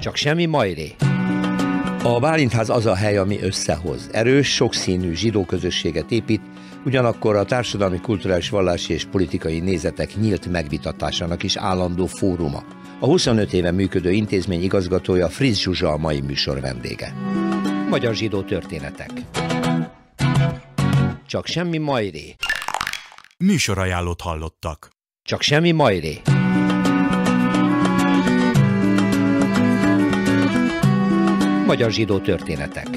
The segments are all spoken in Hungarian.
Csak semmi majré. A Bálintház az a hely, ami összehoz. Erős, sokszínű zsidó közösséget épít, ugyanakkor a társadalmi, kulturális, vallási és politikai nézetek nyílt megvitatásának is állandó fóruma. A 25 éve működő intézmény igazgatója, Fritz Zsuzsa a mai műsor vendége. Magyar zsidó történetek. Csak semmi majré. Műsorajánlót hallottak. Csak semmi majré. Magyar zsidó történetek.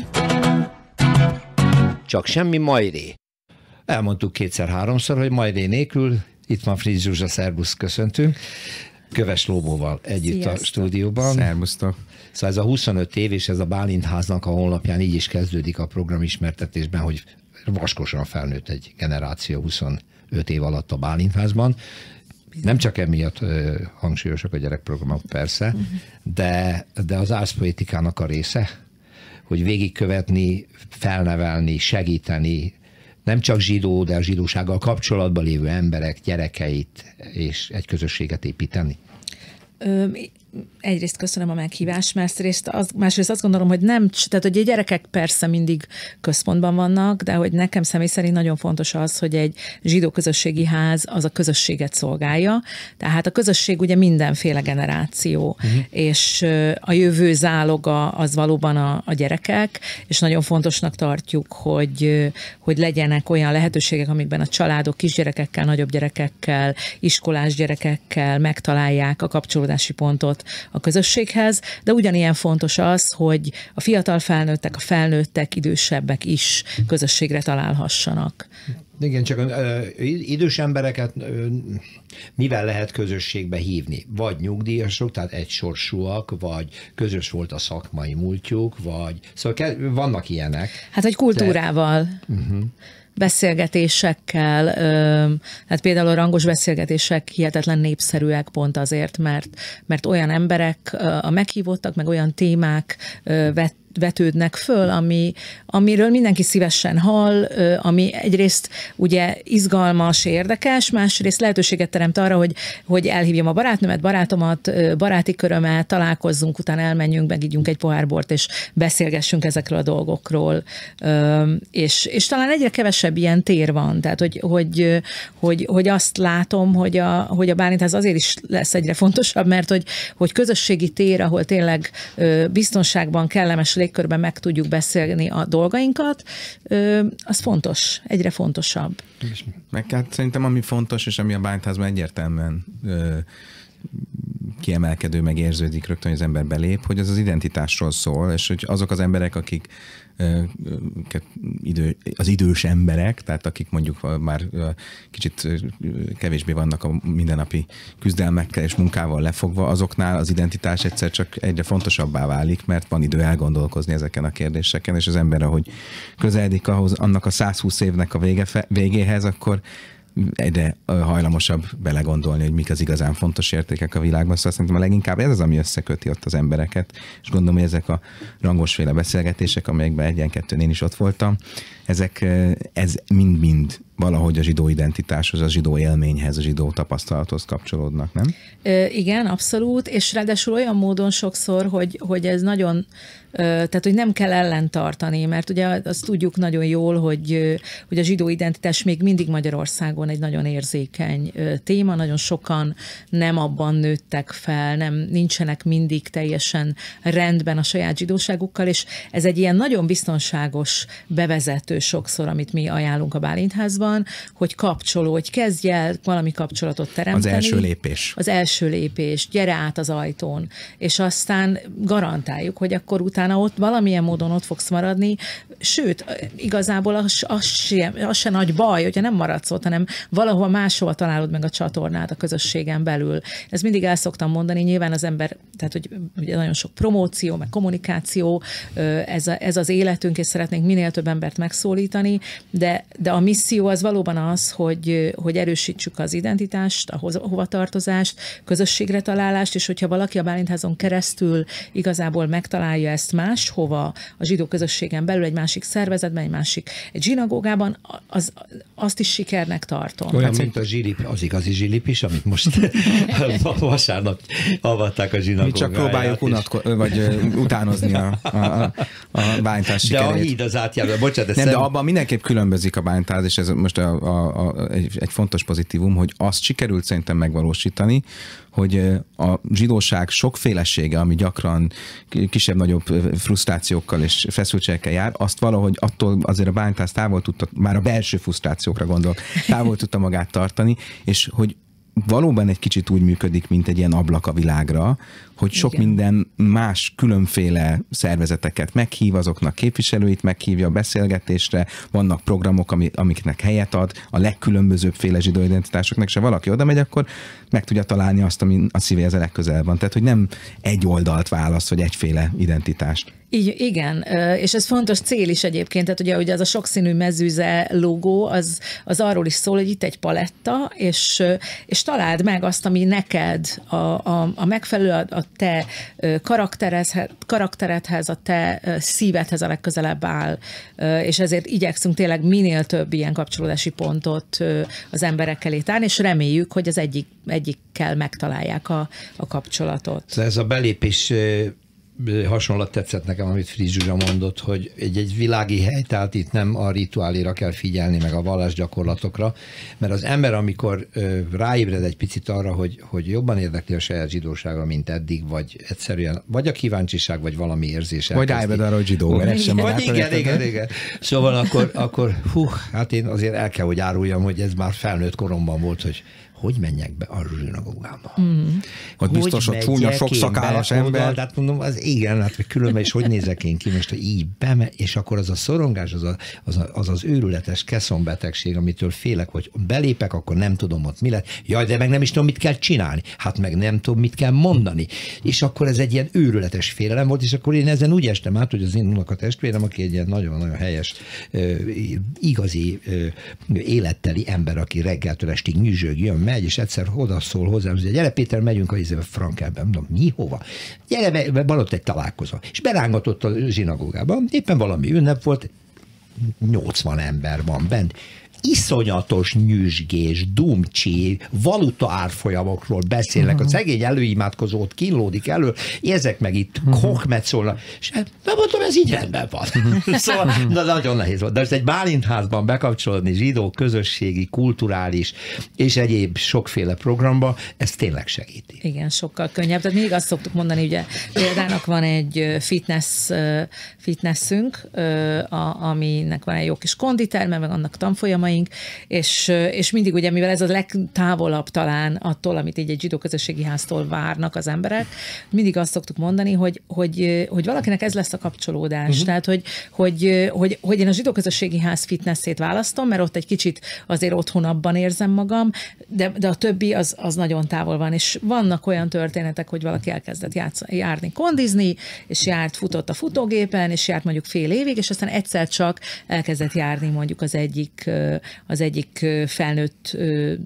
Csak semmi majré. Elmondtuk kétszer-háromszor, hogy majré nélkül. Itt van Fritz Zsuzsa, szervusz, köszöntünk. Köves Slomóval együtt. Sziasztok. A stúdióban. Szervusztok. Szóval ez a 25 év, és ez a Bálintháznak a honlapján így is kezdődik a programismertetésben, hogy vaskosan felnőtt egy generáció 25 év alatt a Bálintházban. Nem csak emiatt hangsúlyosak a gyerekprogramok, persze, de az árszpoétikának a része, hogy végigkövetni, felnevelni, segíteni nem csak zsidó, de a zsidósággal kapcsolatban lévő emberek gyerekeit, és egy közösséget építeni. Egyrészt köszönöm a meghívást, másrészt azt gondolom, hogy nem, tehát hogy a gyerekek persze mindig központban vannak, de hogy nekem személy szerint nagyon fontos az, hogy egy zsidó közösségi ház az a közösséget szolgálja, tehát a közösség ugye mindenféle generáció, és a jövő záloga az valóban a gyerekek, és nagyon fontosnak tartjuk, hogy legyenek olyan lehetőségek, amikben a családok kisgyerekekkel, nagyobb gyerekekkel, iskolás gyerekekkel megtalálják a kapcsolódási pontot a közösséghez, de ugyanilyen fontos az, hogy a fiatal felnőttek, a felnőttek, idősebbek is közösségre találhassanak. Igen, csak idős embereket mivel lehet közösségbe hívni? Vagy nyugdíjasok, tehát egysorsúak, vagy közös volt a szakmai múltjuk, vagy... Szóval vannak ilyenek. Hát, hogy kultúrával. De... beszélgetésekkel, hát például a rangos beszélgetések hihetetlen népszerűek pont azért, mert olyan emberek a meghívottak, meg olyan témák vetődnek föl, amiről mindenki szívesen hall, ami egyrészt ugye izgalmas, érdekes, másrészt lehetőséget teremt arra, hogy elhívjam a barátnőmet, barátomat, baráti körömet, találkozzunk, utána elmenjünk, megígyünk egy pohár bort, és beszélgessünk ezekről a dolgokról. És talán egyre kevesebb ilyen tér van, tehát hogy azt látom, hogy a Bálintház azért is lesz egyre fontosabb, mert hogy közösségi tér, ahol tényleg biztonságban, kellemes légkörben meg tudjuk beszélni a dolgainkat, az fontos, egyre fontosabb. Meg hát szerintem ami fontos, és ami a Bálintázban egyértelműen kiemelkedő, meg érződik rögtön, hogy az ember belép, hogy ez az identitásról szól, és hogy azok az emberek, akik az idős emberek, tehát akik mondjuk már kicsit kevésbé vannak a mindennapi küzdelmekkel és munkával lefogva, azoknál az identitás egyszer csak egyre fontosabbá válik, mert van idő elgondolkozni ezeken a kérdéseken, és az ember, ahogy közeledik ahhoz, annak a 120 évnek a végéhez, akkor egyre hajlamosabb belegondolni, hogy mik az igazán fontos értékek a világban. Szóval szerintem a leginkább ez az, ami összeköti ott az embereket, és gondolom, hogy ezek a rangosféle beszélgetések, amelyekben egyen-kettőn én is ott voltam, ez mind-mind valahogy a zsidó identitáshoz, a zsidó élményhez, a zsidó tapasztalathoz kapcsolódnak, nem? Igen, abszolút, és ráadásul olyan módon sokszor, hogy ez nagyon, tehát hogy nem kell ellentartani, mert ugye azt tudjuk nagyon jól, hogy a zsidó identitás még mindig Magyarországon egy nagyon érzékeny téma, nagyon sokan nem abban nőttek fel, nincsenek mindig teljesen rendben a saját zsidóságukkal, és ez egy ilyen nagyon biztonságos bevezető sokszor, amit mi ajánlunk a Bálintházban, hogy kapcsolódj, kezdj el valami kapcsolatot teremteni. Az első lépés. Az első lépés, gyere át az ajtón, és aztán garantáljuk, hogy akkor utána ott valamilyen módon ott fogsz maradni, sőt, igazából az se nagy baj, hogyha nem maradsz ott, hanem valahol máshol találod meg a csatornát a közösségen belül. Ezt mindig el szoktam mondani, nyilván az ember, tehát hogy ugye nagyon sok promóció, meg kommunikáció, ez az életünk, és szeretnénk minél több embert megszólítani, de a misszió az valóban az, hogy erősítsük az identitást, a hovatartozást, közösségre találást, és hogyha valaki a Bálintházon keresztül igazából megtalálja ezt máshova, a zsidó közösségen belül, egy másik szervezetben, egy zsinagógában, azt is sikernek tartom. Olyan, mint a zsilip, az igazi zsilip is, amit most vasárnap avatták a zsinagógában. csak próbáljuk utánozni a Bálintház sikerét. De a híd az átjárva, bocsánat. Nem, de abban mindenképp különbözik a Bálintház, és ez most egy fontos pozitívum, hogy azt sikerült szerintem megvalósítani, hogy a zsidóság sokfélesége, ami gyakran kisebb-nagyobb frusztrációkkal és feszültségekkel jár, azt valahogy attól azért a Bálintház távol tudta, már a belső frusztrációkra gondolok, távol tudta magát tartani, és hogy valóban egy kicsit úgy működik, mint egy ilyen ablak a világra, hogy sok minden más különféle szervezeteket meghív, azoknak képviselőit meghívja a beszélgetésre, vannak programok, amiknek helyet ad, a legkülönbözőbb féle zsidó identitásoknak, és ha valaki oda megy, akkor meg tudja találni azt, ami a szívéhez a legközelebb van. Tehát, hogy nem egy oldalt választ, vagy egyféle identitást. Igen, és ez fontos cél is egyébként, tehát ugye az a sokszínű mezüze logó, az arról is szól, hogy itt egy paletta, és találd meg azt, ami neked a megfelelő, a te karakteredhez, a te szívedhez a legközelebb áll, és ezért igyekszünk tényleg minél több ilyen kapcsolódási pontot az emberek elé tárni, és reméljük, hogy az egyikkel megtalálják a kapcsolatot. Ez a belépés hasonlat tetszett nekem, amit Fritz Zsuzsa mondott, hogy egy világi hely, tehát itt nem a rituáléra kell figyelni, meg a vallásgyakorlatokra, mert az ember, amikor ráébred egy picit arra, hogy jobban érdekli a saját zsidósága, mint eddig, vagy egyszerűen, vagy a kíváncsiság, vagy valami érzés. Vagy ráébred arra, hogy zsidó, mert sem van. Igen. Szóval akkor hát én azért el kell, hogy áruljam, hogy ez már felnőtt koromban volt, hogy menjek be a zsinagógába. Hogy biztos, hogy csúnya sok szakállas ember. Hát mondom, az igen, hát különben is hogy nézek én ki most, így és akkor az a szorongás, az őrületes keszonbetegség, amitől félek, hogy belépek, akkor nem tudom ott mi lett. Jaj, de meg nem is tudom, mit kell csinálni. Hát meg nem tudom, mit kell mondani. És akkor ez egy ilyen őrületes félelem volt, és akkor én ezen úgy estem át, hogy az én unokatestvérem, aki egy ilyen nagyon-nagyon helyes, igazi, életteli ember, aki reggeltől estig nyüzsög, jön, megy, és egyszer odaszól hozzám, hogy gyere Péter, megyünk a Frankelben. Mondom, mi, hova? Gyere, van ott egy találkozó. És berángatott a zsinagógába. Éppen valami ünnep volt, 80 ember van bent. Iszonyatos nyüzsgés, dumcsi, valuta árfolyamokról beszélnek, a szegény előimádkozót kínlódik elő, ezek meg itt kokmet szólnak, és nem mondom, ez így rendben van. Szóval nagyon nehéz volt. De ez egy Bálintházban bekapcsolódni zsidó, közösségi, kulturális és egyéb sokféle programba, ez tényleg segíti. Igen, sokkal könnyebb. Tehát mindig azt szoktuk mondani, ugye példának van egy fitnessünk, aminek van egy jó kis konditerme, meg annak tanfolyamai, és mindig ugye, mivel ez a legtávolabb talán attól, amit így egy zsidó közösségi háztól várnak az emberek, mindig azt szoktuk mondani, hogy valakinek ez lesz a kapcsolódás. Tehát, hogy én a zsidó közösségi ház fitnessét választom, mert ott egy kicsit azért otthonabban érzem magam, de a többi az nagyon távol van, és vannak olyan történetek, hogy valaki elkezdett járni, kondizni, és futott a futógépen, és járt mondjuk fél évig, és aztán egyszer csak elkezdett járni mondjuk az egyik felnőtt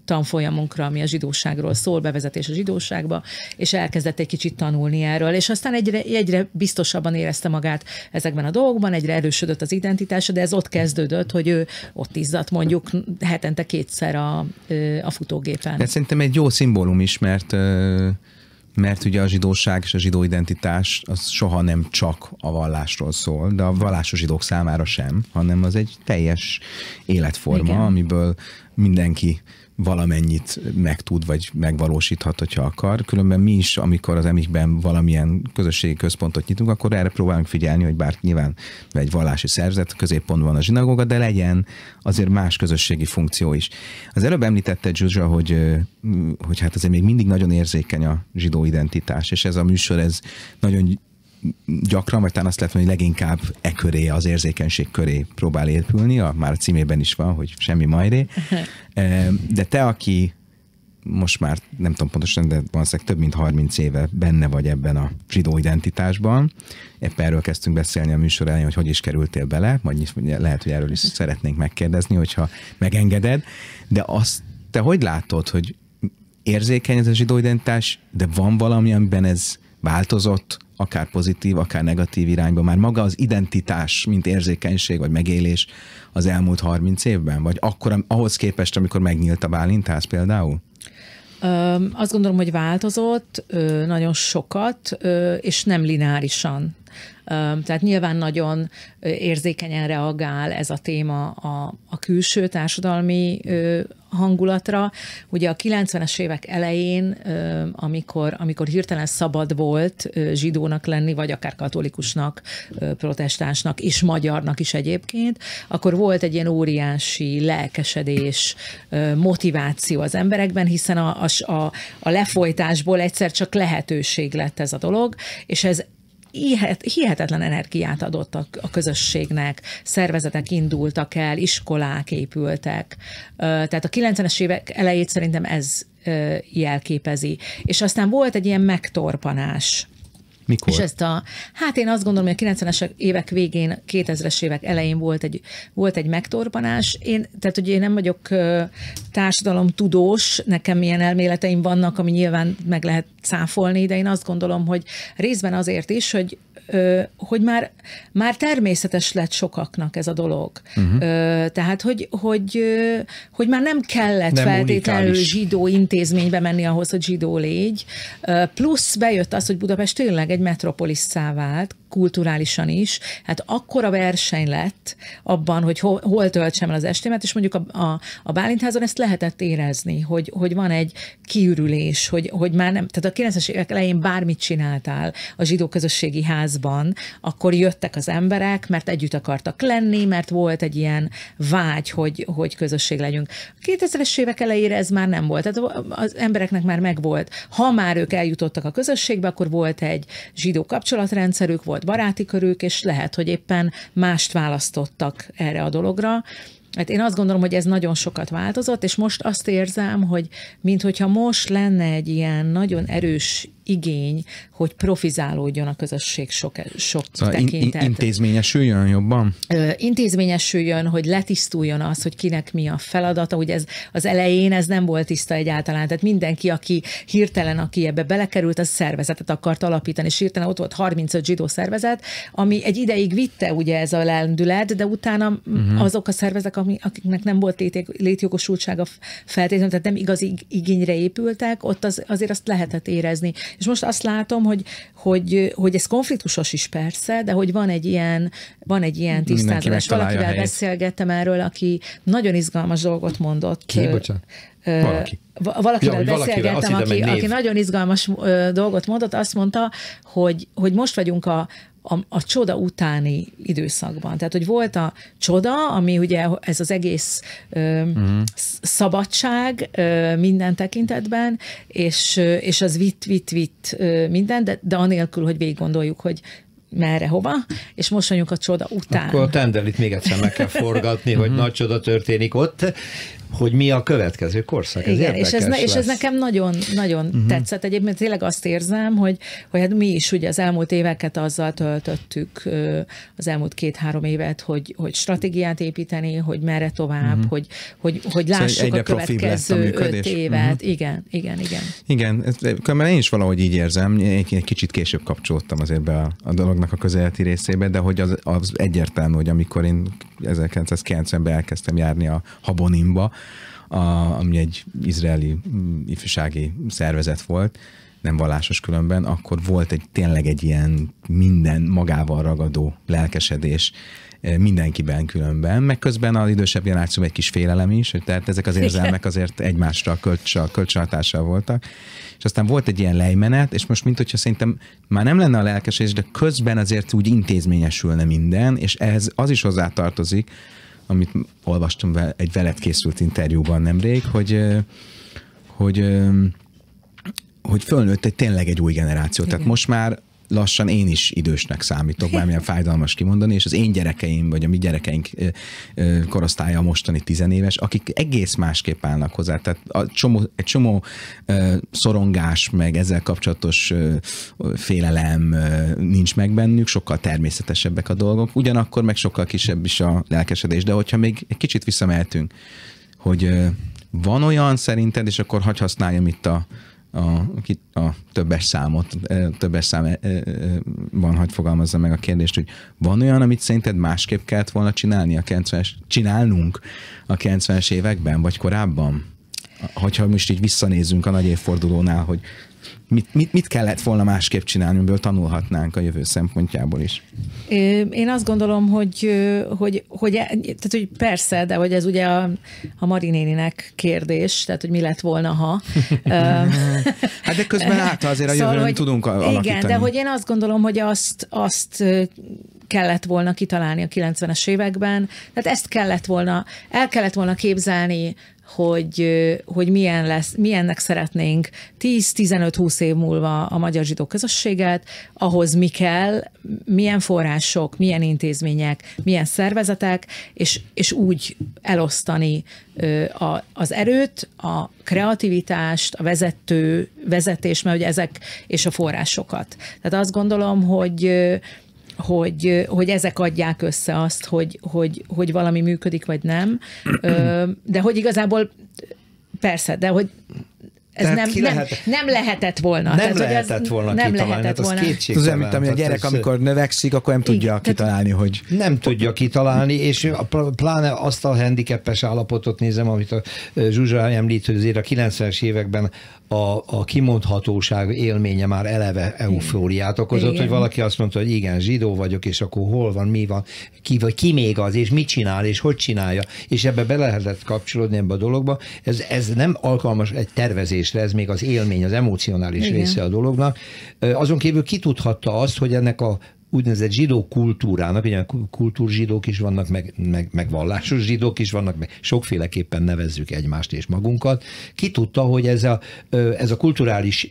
tanfolyamunkra, ami a zsidóságról szól, bevezetés a zsidóságba, és elkezdett egy kicsit tanulni erről, és aztán egyre biztosabban érezte magát ezekben a dolgokban, egyre erősödött az identitása, de ez ott kezdődött, hogy ő ott izzadt mondjuk hetente kétszer a futógépen. De szerintem egy jó szimbólum is, mert ugye a zsidóság és a zsidó identitás az soha nem csak a vallásról szól, de a vallásos zsidók számára sem, hanem az egy teljes életforma, amiből mindenki valamennyit meg tud, vagy megvalósíthat, hogyha akar. Különben mi is, amikor az emihben valamilyen közösségi központot nyitunk, akkor erre próbálunk figyelni, hogy bár nyilván egy vallási szerzet, középpontban van a zsinagóga, de legyen azért más közösségi funkció is. Az előbb említette Zsuzsa, hogy hát azért még mindig nagyon érzékeny a zsidó identitás, és ez a műsor, ez nagyon gyakran, vagy talán azt lehet mondani, hogy leginkább e köré, az érzékenység köré próbál épülni, már a címében is van, hogy semmi majré. De te, aki most már nem tudom pontosan, de valószínűleg több mint 30 éve benne vagy ebben a zsidó identitásban, éppen erről kezdtünk beszélni a műsor elején, hogy is kerültél bele, majd lehet, hogy erről is szeretnénk megkérdezni, hogyha megengeded, de azt te hogy látod, hogy érzékeny ez a zsidó identitás, de van valami, amiben ez változott, akár pozitív, akár negatív irányba, már maga az identitás, mint érzékenység vagy megélés az elmúlt 30 évben? Vagy akkor, ahhoz képest, amikor megnyílt a Bálintház például? Azt gondolom, hogy változott nagyon sokat, és nem lineárisan. Tehát nyilván nagyon érzékenyen reagál ez a téma a külső társadalmi hangulatra. Ugye a 90-es évek elején, amikor hirtelen szabad volt zsidónak lenni, vagy akár katolikusnak, protestánsnak és magyarnak is egyébként, akkor volt egy ilyen óriási lelkesedés, motiváció az emberekben, hiszen a lefolytásból egyszer csak lehetőség lett ez a dolog, és ez hihetetlen energiát adott a közösségnek, szervezetek indultak el, iskolák épültek. Tehát a 90-es évek elejét szerintem ez jelképezi. És aztán volt egy ilyen megtorpanás. Mikor? És ezt hát én azt gondolom, hogy a 90-es évek végén, 2000-es évek elején volt egy megtorpanás. Tehát ugye én nem vagyok társadalomtudós, nekem ilyen elméleteim vannak, ami nyilván meg lehet cáfolni, de én azt gondolom, hogy részben azért is, hogy már természetes lett sokaknak ez a dolog. Tehát, hogy már nem kellett feltétlenül zsidó intézménybe menni ahhoz, hogy zsidó légy. Plusz bejött az, hogy Budapest tényleg egy metropolisszá vált, kulturálisan is. Hát akkora verseny lett abban, hogy hol töltsem el az estémet, és mondjuk a Bálintházon ezt lehetett érezni, hogy van egy kiürülés, hogy már nem, tehát a 90-es évek elején bármit csináltál a zsidó közösségi házban, akkor jöttek az emberek, mert együtt akartak lenni, mert volt egy ilyen vágy, hogy közösség legyünk. A 2000-es évek elejére ez már nem volt. Tehát az embereknek már megvolt. Ha már ők eljutottak a közösségbe, akkor volt egy zsidó kapcsolatrendszerük, volt baráti körük, és lehet, hogy éppen mást választottak erre a dologra. Hát én azt gondolom, hogy ez nagyon sokat változott, és most azt érzem, hogy minthogyha most lenne egy ilyen nagyon erős igény, hogy profizálódjon a közösség sok tekintetben. Intézményesüljön jobban? Intézményesüljön, hogy letisztuljon az, hogy kinek mi a feladata. Ugye ez az elején ez nem volt tiszta egyáltalán. Tehát mindenki, aki hirtelen, aki ebbe belekerült, az szervezetet akart alapítani, és hirtelen ott volt 35 zsidó szervezet, ami egy ideig vitte ugye ez a lendület, de utána azok a szervezetek, akiknek nem volt létjogosultsága feltétlenül, tehát nem igazi igényre épültek, ott azért azt lehetett érezni. És most azt látom, hogy ez konfliktusos is persze, de hogy van egy ilyen tisztázás. Valakivel beszélgettem erről, aki nagyon izgalmas dolgot mondott. Ki, bocsánat? Valakivel beszélgettem, aki nagyon izgalmas dolgot mondott, azt mondta, hogy most vagyunk a csoda utáni időszakban. Tehát, hogy volt a csoda, ami ugye ez az egész szabadság minden tekintetben, és az vitt minden, de anélkül, hogy végig gondoljuk, hogy merre, hova, és most vagyunk a csoda után. Akkor a tenderlit még egyszer meg kell forgatni, hogy nagy csoda történik ott, hogy mi a következő korszak. Ez igen, és ez nekem nagyon tetszett. Egyébként tényleg azt érzem, hogy hát mi is ugye az elmúlt éveket azzal töltöttük, az elmúlt 2-3 évet, hogy stratégiát építeni, hogy merre tovább, hogy lássuk a következő 5 évet. Igen, mert én is valahogy így érzem, egy kicsit később kapcsolódtam azért be a dolognak a közeleti részébe, de hogy az egyértelmű, hogy amikor én 1990-ben elkezdtem járni a Habonimba, ami egy izraeli ifjúsági szervezet volt, nem vallásos különben, akkor volt tényleg egy ilyen minden magával ragadó lelkesedés mindenkiben különben, meg közben az idősebb generáció egy kis félelem is, tehát ezek az érzelmek azért egymásra kölcsönhatással voltak, és aztán volt egy ilyen lejmenet, és most mint hogyha szerintem már nem lenne a lelkesedés, de közben azért úgy intézményesülne minden, és ehhez az is hozzátartozik, amit olvastam egy veled készült interjúban nemrég, hogy fölnőtt tényleg egy új generáció. Igen. Tehát most már lassan én is idősnek számítok, bármilyen fájdalmas kimondani, és az én gyerekeim, vagy a mi gyerekeink korosztálya mostani 10 éves, akik egész másképp állnak hozzá. Tehát egy csomó szorongás, meg ezzel kapcsolatos félelem nincs meg bennük, sokkal természetesebbek a dolgok, ugyanakkor meg sokkal kisebb is a lelkesedés. De hogyha még egy kicsit visszamehetünk, hogy van olyan szerinted, és akkor hadd használjam itt a többes számban hagy fogalmazza meg a kérdést, hogy van olyan, amit szerinted másképp kellett volna csinálnunk a 90-es években, vagy korábban? hogyha most így visszanézzünk a nagy évfordulónál, hogy mit kellett volna másképp csinálni, amiből tanulhatnánk a jövő szempontjából is? Én azt gondolom, hogy persze, de hogy ez ugye a Mari néninek kérdés, tehát hogy mi lett volna, ha. Hát de közben által azért a jövőn tudunk alakítani. Igen, de hogy én azt gondolom, hogy azt kellett volna kitalálni a 90-es években, tehát ezt kellett volna, el kellett volna képzelni, hogy milyen lesz, milyennek szeretnénk 10-15-20 év múlva a magyar zsidó közösséget, ahhoz mi kell, milyen források, milyen intézmények, milyen szervezetek, és úgy elosztani az erőt, a kreativitást, a vezetés, mert ugye ezek és a forrásokat. Tehát azt gondolom, hogy ezek adják össze azt, hogy valami működik, vagy nem. De hogy igazából, persze, de hogy ez nem lehetett volna. Nem lehetett volna kitalálni. Hát az kétségtelen. Tudom, mint a gyerek, amikor növekszik, akkor nem tudja kitalálni, hogy... Nem tudja kitalálni, és pláne azt a handicapes állapotot nézem, amit a Zsuzsa említ, hogy azért a 90-es években a kimondhatóság élménye már eleve eufóriát okozott, igen. Hogy valaki azt mondta, hogy igen, zsidó vagyok, és akkor hol van, mi van, ki, vagy ki még az, és mit csinál, és hogy csinálja, és ebbe be lehetett kapcsolódni ebbe a dologba. Ez nem alkalmas egy tervezésre, ez még az élmény, az emocionális igen. része a dolognak. Azon kívül kitudhatta azt, hogy ennek a úgynevezett zsidó kultúrának, ugye kultúrzsidók is vannak, meg vallásos zsidók is vannak, meg sokféleképpen nevezzük egymást és magunkat. Ki tudta, hogy ez a kulturális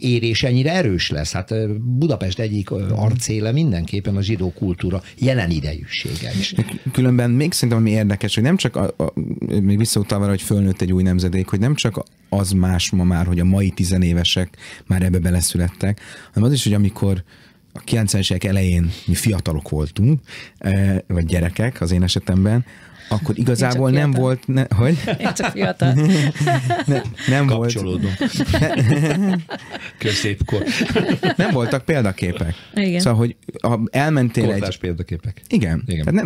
érés ennyire erős lesz? Hát Budapest egyik arcéle mindenképpen a zsidó kultúra jelen idejűsége is. Különben még szerintem ami érdekes, hogy nem csak, még visszautalva, hogy fölnőtt egy új nemzedék, hogy nem csak az más ma már, hogy a mai tizenévesek már ebbe beleszülettek, hanem az is, hogy amikor a 90-es évek elején mi fiatalok voltunk, vagy gyerekek az én esetemben, akkor igazából nem volt... Hogy? Én csak fiatal. Nem kapcsolódom. Középkor. Nem voltak példaképek. Igen. Szóval, hogy elmentél Kortás példaképek. Igen. Igen. Tehát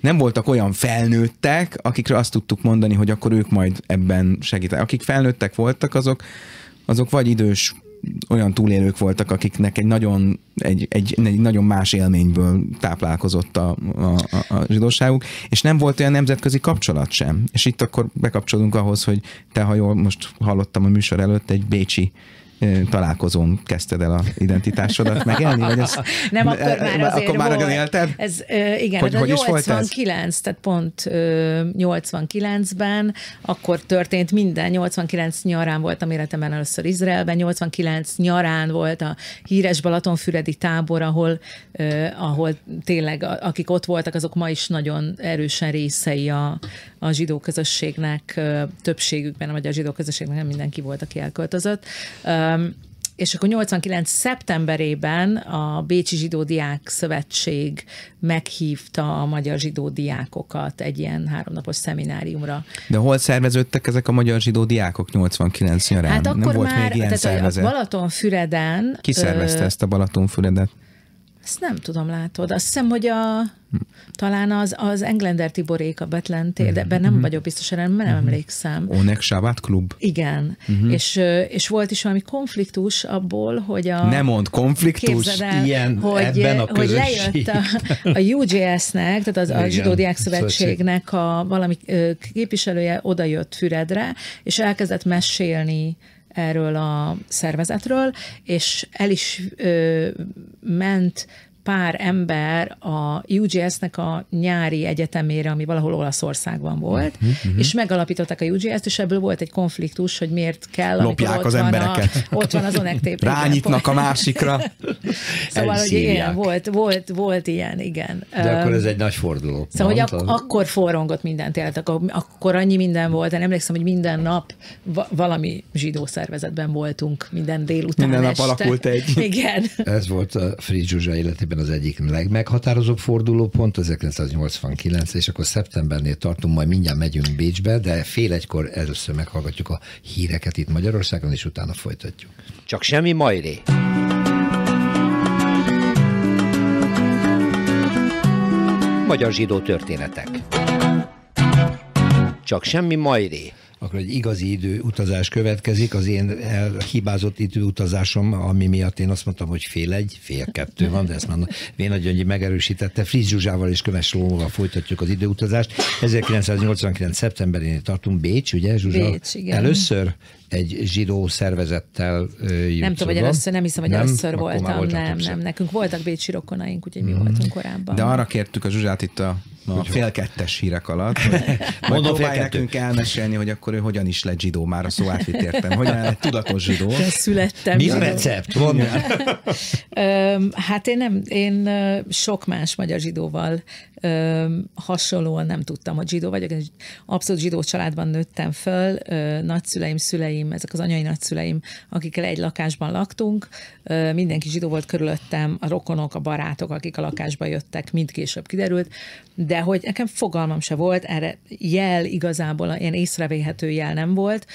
nem voltak olyan felnőttek, akikre azt tudtuk mondani, hogy akkor ők majd ebben segítenek. Akik felnőttek voltak, azok vagy idős olyan túlélők voltak, akiknek egy nagyon más élményből táplálkozott a zsidóságuk, és nem volt olyan nemzetközi kapcsolat sem. És itt akkor bekapcsolunk ahhoz, hogy te, ha jól most hallottam a műsor előtt, egy bécsi találkozón kezdted el a identitásodat megelni? Vagy ez, nem, akkor már élted? Ez, igen, hogy is volt ez? 89, tehát pont 89-ben, akkor történt minden. 89 nyarán voltam életemben először Izraelben, 89 nyarán volt a híres balatonfüredi tábor, ahol tényleg akik ott voltak, azok ma is nagyon erősen részei a zsidó közösségnek, többségükben, vagy a zsidó közösségnek nem mindenki volt, aki elköltözött. És akkor 89. szeptemberében a Bécsi Zsidódiák Szövetség meghívta a magyar zsidó diákokat egy ilyen 3 napos szemináriumra. De hol szerveződtek ezek a magyar zsidó diákok 89 nyarán? Hát akkor nem volt már, még ilyen szervezet. Balatonfüreden... Ki szervezte ezt a Balatonfüredet? Ezt nem tudom, látod. Azt hiszem, hogy talán az Engländer Tiborék, a Betlentér, de ebben nem vagyok biztos, erre nem emlékszem. Onex Shabbat Klub. Igen. És volt is valami konfliktus abból, hogy a... Nem mond konfliktus, ilyen ebben a közösség. Hogy lejött a UGS-nek, tehát a Zsidódiák Szövetségnek valami képviselője odajött Füredre, és elkezdett mesélni erről a szervezetről, és el is ment pár ember a UGS-nek a nyári egyetemére, ami valahol Olaszországban volt, és megalapították a UGS-t, és ebből volt egy konfliktus, hogy miért kell, lopják az embereket. Ott van az Onex tép. Rányitnak a másikra. Szóval, hogy igen, volt ilyen, igen. De akkor ez egy nagy forduló. Szóval, hogy akkor forrongott mindent, akkor annyi minden volt, de emlékszem, hogy minden nap valami zsidó szervezetben voltunk, minden délután. Minden nap alakult egy. Igen. Ez volt a Fritz Zsuzsa életében az egyik legmeghatározóbb fordulópont, 1989, és akkor szeptembernél tartunk, majd mindjárt megyünk Bécsbe, de fél egykor először meghallgatjuk a híreket itt Magyarországon, és utána folytatjuk. Csak semmi majré! Magyar zsidó történetek. Csak semmi majré. akkor egy igazi időutazás következik. Az én elhibázott időutazásom, ami miatt én azt mondtam, hogy fél kettő van, de ezt már Véna Gyöngyi megerősítette. Fritz Zsuzsával és Köves Slomóval folytatjuk az időutazást. 1989. szeptemberén tartunk, Bécs, ugye, Zsuzsa? Bécs, igen. Először egy zsidó szervezettel Nem tudom, hogy először, nem hiszem, hogy először voltam. Nem, nekünk voltak bécsi rokonaink, úgyhogy mi voltunk korábban. De arra kértük a Zsuzsát itt a fél kettes hírek alatt, hogy próbálj nekünk elmesélni, hogy akkor ő hogyan is lett zsidó, már a szó átvit értem, hogyan lett tudatos zsidó. De születtem. Mi a recept? Hát én sok más magyar zsidóval hasonlóan nem tudtam, hogy zsidó vagyok. Abszolút zsidó családban nőttem föl, nagyszüleim, szüleim, ezek az anyai nagyszüleim, akikkel egy lakásban laktunk, mindenki zsidó volt körülöttem, a rokonok, a barátok, akik a lakásba jöttek, mind később kiderült, de hogy nekem fogalmam se volt, erre jel igazából, ilyen észrevéhető jel nem volt,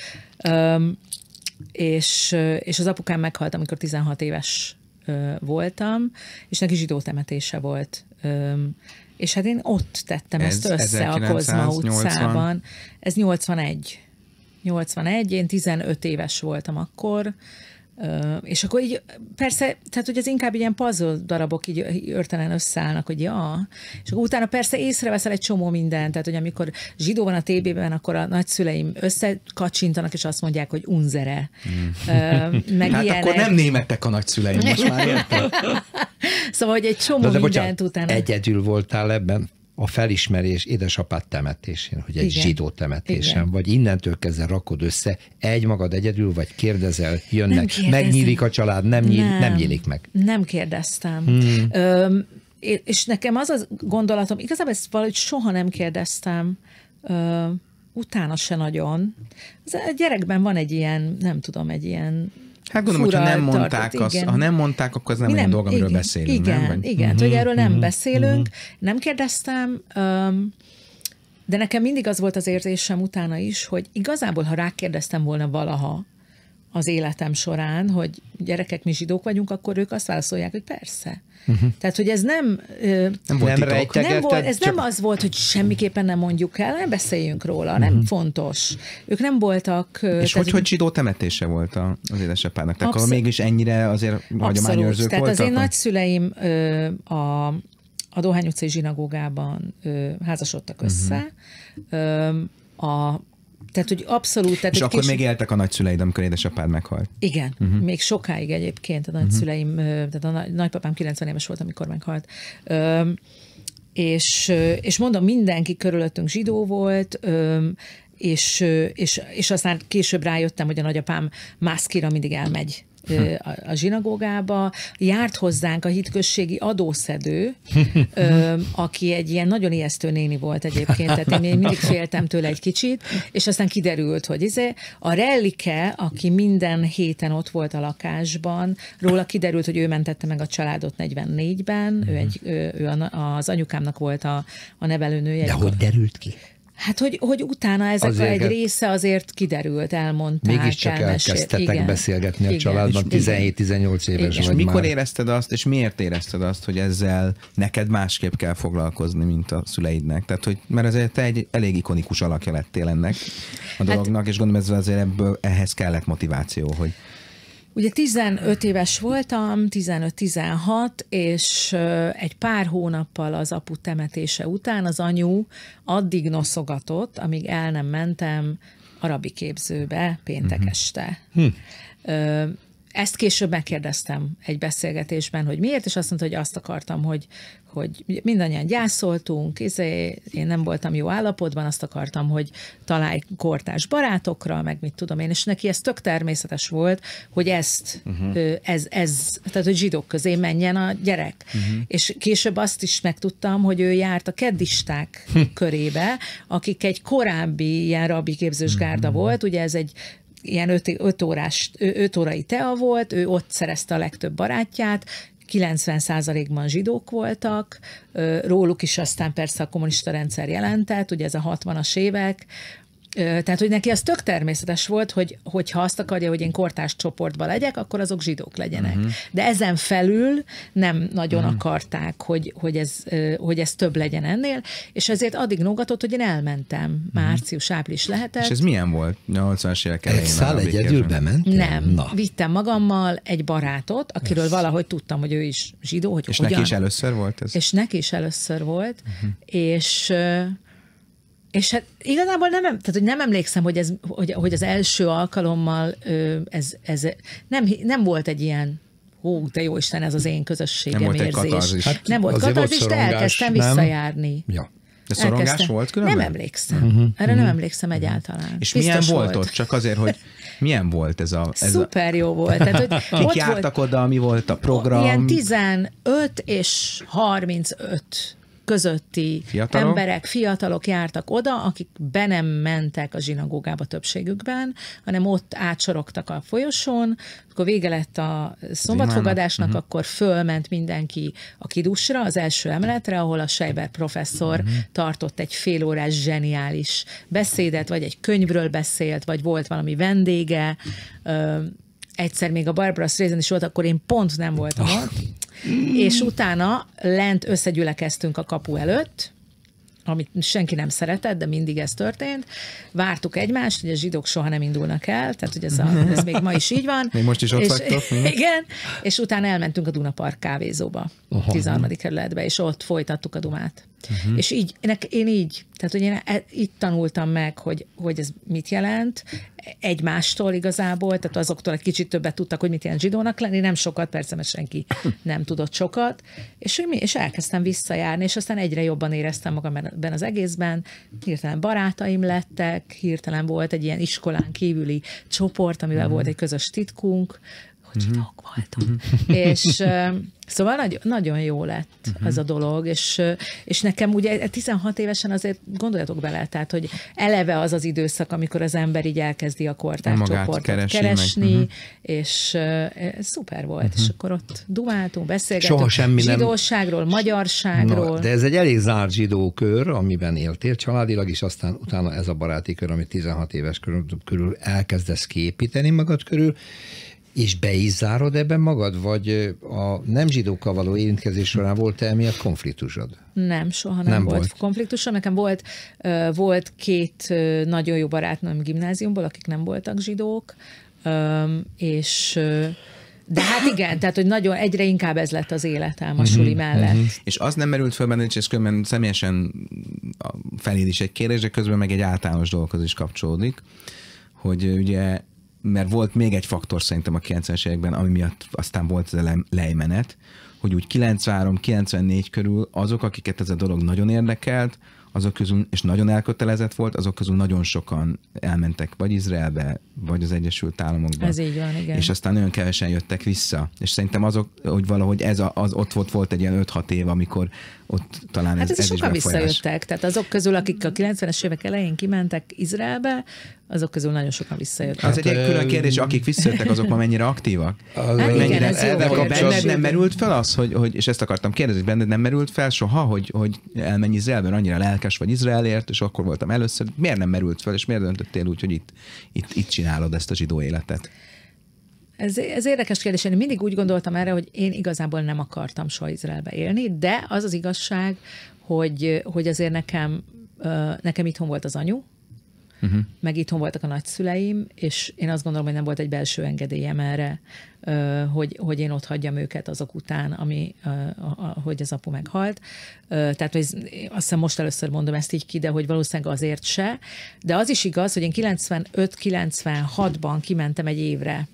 és az apukám meghalt, amikor 16 éves voltam, és neki zsidó temetése volt. És hát én ott tettem ezt össze a Kozma utcában. Ez 81, én 15 éves voltam akkor, és akkor így persze, tehát hogy ez inkább ilyen puzzle darabok így örtelen összeállnak, hogy ja, és akkor utána persze észreveszel egy csomó mindent, tehát hogy amikor zsidó van a TB-ben, akkor a nagyszüleim összekacsintanak, és azt mondják, hogy unzere. Meg hát ilyenek. Akkor nem németek a nagyszüleim, most már értem. Szóval, hogy egy csomó mindent utána. Egyedül voltál ebben? A felismerés édesapád temetésén, hogy egy igen, zsidó temetésen, igen, vagy innentől kezdve rakod össze, egy magad egyedül, vagy kérdezel, jönnek, megnyílik a család, nem nyílik meg. Nem kérdeztem. És nekem az a gondolatom, igazából ezt valahogy soha nem kérdeztem, utána se nagyon. A gyerekben van egy ilyen, nem tudom, egy ilyen hát gondolom, hogyha nem mondták, ha nem mondták, akkor az nem olyan dolog, amiről beszélünk. Igen, hogy erről nem beszélünk, nem kérdeztem, de nekem mindig az volt az érzésem utána is, hogy igazából, ha rákérdeztem volna valaha az életem során, hogy gyerekek, mi zsidók vagyunk, akkor ők azt válaszolják, hogy persze. Tehát, hogy ez nem az volt, hogy semmiképpen nem mondjuk el, nem beszéljünk róla, nem fontos. Ők nem voltak... És hogy zsidó temetése volt az édesapádnak? Tehát akkor mégis ennyire azért hagyományőrzők voltak? Tehát az én nagyszüleim a Dohány utcai zsinagógában házasodtak össze. Tehát, hogy abszolút... Tehát, és hogy akkor még éltek a nagyszüleid, amikor édesapád meghalt. Igen, még sokáig egyébként a nagyszüleim, tehát a nagypapám 90 éves volt, amikor meghalt. És mondom, mindenki körülöttünk zsidó volt, és aztán később rájöttem, hogy a nagyapám mászkira mindig elmegy a zsinagógába. Járt hozzánk a hitközségi adószedő, aki egy ilyen nagyon ijesztő néni volt egyébként, tehát én mindig féltem tőle egy kicsit, és aztán kiderült, hogy a Rellike, aki minden héten ott volt a lakásban, róla kiderült, hogy ő mentette meg a családot 44-ben, ő az anyukámnak volt a nevelőnője. De hogy derült ki? Hát, hogy utána ezekre egy része azért kiderült, elmondták. Mégiscsak elkezdtetek beszélgetni a családban, 17-18 éves vagy. És mikor érezted azt, és miért érezted azt, hogy ezzel neked másképp kell foglalkozni, mint a szüleidnek? Tehát, hogy, mert azért te egy elég ikonikus alakja lettél ennek a dolognak, és gondolom, ez azért ehhez kellett motiváció, hogy... Ugye 15 éves voltam, 15-16, és egy pár hónappal az apu temetése után az anyu addig noszogatott, amíg el nem mentem arabi képzőbe péntek este. Ezt később megkérdeztem egy beszélgetésben, hogy miért, és azt mondta, hogy azt akartam, hogy mindannyian gyászoltunk, én nem voltam jó állapotban, azt akartam, hogy találj kortárs barátokra, meg mit tudom én, és neki ez tök természetes volt, hogy tehát hogy zsidók közé menjen a gyerek. És később azt is megtudtam, hogy ő járt a keddisták körébe, akik egy korábbi ilyen rabbi képzős gárda volt, ugye ez egy ilyen 5 órai tea volt, ő ott szerezte a legtöbb barátját, 90%-ban zsidók voltak, róluk is aztán persze a kommunista rendszer jelentett, ugye ez a 60-as évek, Tehát, hogy neki az tök természetes volt, hogy ha azt akarja, hogy én kortárs csoportban legyek, akkor azok zsidók legyenek. De ezen felül nem nagyon akarták, hogy ez több legyen ennél, és ezért addig nógatott, hogy én elmentem. Március-április lehetett. És ez milyen volt? 80-as évek elején. Egy szál egyedül bementél? Nem. Na. Vittem magammal egy barátot, akiről valahogy tudtam, hogy ő is zsidó, hogy ugyan. És neki is először volt ez? És neki is először volt, és hát igazából nem emlékszem, hogy hogy az első alkalommal nem volt egy ilyen hú, de jó Isten, ez az én közösségem nem érzés. Nem volt katarzis, de elkezdtem visszajárni. Ja. De szorongás volt különben? Nem emlékszem. Erre nem emlékszem egyáltalán. És biztos milyen volt ott? Csak azért, hogy milyen volt ez a... Szuper jó volt. Tehát, hogy kik jártak oda, mi volt a program? Ilyen 15 és 35 közötti fiatalok jártak oda, akik be nem mentek a zsinagógába többségükben, hanem ott átsorogtak a folyosón, akkor vége lett a szombatfogadásnak, akkor fölment mindenki a kidusra, az első emeletre, ahol a Scheiber professzor tartott egy félórás zseniális beszédet, vagy egy könyvről beszélt, vagy volt valami vendége. Egyszer még a Barbra Streisand is volt, akkor én pont nem voltam ott. És utána lent összegyülekeztünk a kapu előtt, amit senki nem szeretett, de mindig ez történt. Vártuk egymást, hogy a zsidók soha nem indulnak el, tehát hogy ez még ma is így van. Még most is ott vagytok. Igen, és utána elmentünk a Dunapark kávézóba, 13. kerületbe, és ott folytattuk a dumát. És így, én így tanultam meg, hogy ez mit jelent, egymástól igazából, tehát azoktól egy kicsit többet tudtak, hogy mit jelent zsidónak lenni, nem sokat, persze, mert senki nem tudott sokat, és elkezdtem visszajárni, és aztán egyre jobban éreztem magam ebben az egészben, hirtelen barátaim lettek, hirtelen volt egy ilyen iskolán kívüli csoport, amivel volt egy közös titkunk, hogy zsidók voltunk, és... Szóval nagyon jó lett ez a dolog, és nekem ugye 16 évesen azért gondoljatok bele, tehát, hogy eleve az az időszak, amikor az ember így elkezdi a kortárscsoportot keresni, és szuper volt, és akkor ott dumáltunk, beszélgettünk zsidóságról, magyarságról. Na, de ez egy elég zárt zsidókör, amiben éltél családilag, és aztán utána ez a baráti kör, amit 16 éves körül elkezdesz kiépíteni magad körül. És be is zárod ebben magad? Vagy a nem zsidókkal való érintkezés során volt-e emiatt konfliktusod? Nem, soha nem volt konfliktusom. Nekem volt két nagyon jó barátnőm gimnáziumból, akik nem voltak zsidók, és... De hát igen, tehát, hogy nagyon egyre inkább ez lett az életem a suli mellett. És az nem merült föl benne, és ez különben személyesen feléd is egy kérdés, de közben meg egy általános dologhoz is kapcsolódik, hogy ugye mert volt még egy faktor szerintem a 90-es években, ami miatt aztán volt ez a lejmenet, hogy úgy 93-94 körül azok, akiket ez a dolog nagyon érdekelt, azok közül, és nagyon elkötelezett volt, azok közül nagyon sokan elmentek vagy Izraelbe, vagy az Egyesült Államokba. Ez így van, igen. És aztán nagyon kevesen jöttek vissza. És szerintem azok, hogy valahogy ez ott volt egy ilyen 5-6 év, amikor ott talán hát ez is sokan visszajöttek. Tehát azok közül, akik a 90-es évek elején kimentek Izraelbe, azok közül nagyon sokan visszajöttek. Az egy külön kérdés, akik visszajöttek, azok ma mennyire aktívak? Benned nem merült fel az, hogy és ezt akartam kérdezni, benned nem merült fel soha, hogy elmenj Izraelben, annyira lelkes vagy Izraelért, és akkor voltam először. Miért nem merült fel, és miért döntöttél úgy, hogy itt csinálod ezt a zsidó életet? Ez érdekes kérdés. Én mindig úgy gondoltam erre, hogy én igazából nem akartam soha Izraelbe élni, de az az igazság, hogy azért nekem itthon volt az anyu, meg itthon voltak a nagyszüleim, és én azt gondolom, hogy nem volt egy belső engedélyem erre, hogy én ott hagyjam őket azok után, hogy az apu meghalt. Tehát azt hiszem most először mondom ezt így ki, de hogy valószínűleg azért se. De az is igaz, hogy én 95-96-ban kimentem egy évre